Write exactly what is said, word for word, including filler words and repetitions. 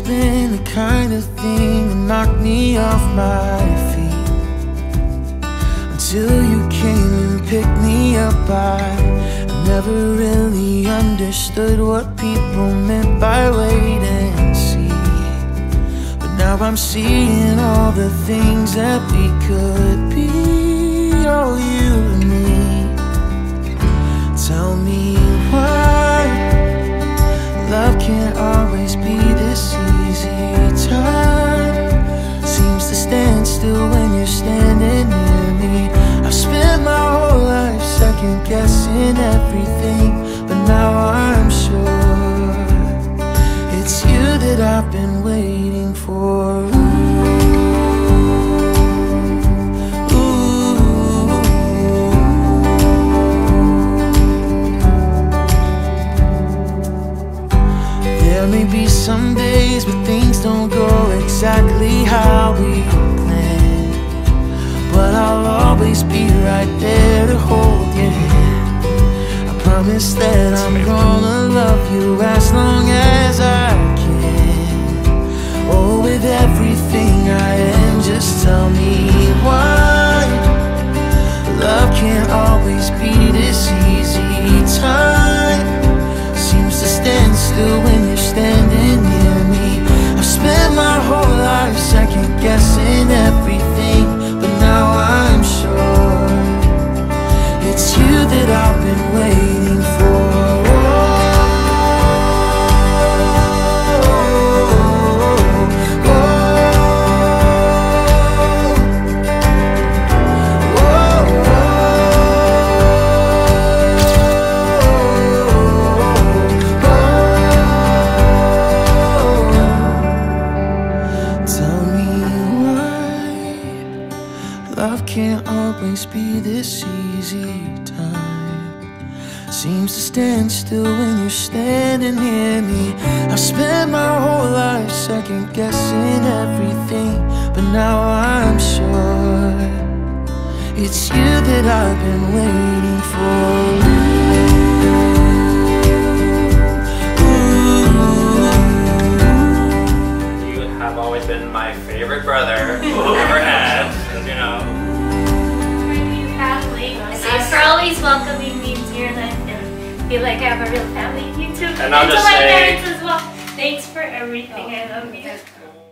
always been the kind of thing that knocked me off my feet, until you came and picked me up. I, I never really understood what people meant by wait and see, but now I'm seeing all the things that we could be, all you and me. Tell me why love can't always be this easy. Time seems to stand still when you're standing near me. I've spent my whole life second guessing everything, but now I'm sure it's you that I've been waiting for. Maybe some days where things don't go exactly how we planned, but I'll always be right there to hold your hand. I promise that I'm gonna love you as long as I can. Oh, with everything I am, just tell me why love can't always be this easy. Time seems to stand still when you're standing near me. I've spent my whole life second guessing everything, but now I'm sure it's you that I've been waiting for. Can't always be this easy. Time seems to stand still when you're standing near me. I've spent my whole life second guessing everything, but now I'm sure it's you that I've been waiting for. You have always been my favorite brother I've ever had, as you know. Thanks for always welcoming me here, and I feel like I have a real family in you too. And, and I'll just to my say, parents as well. Thanks for everything. I love you.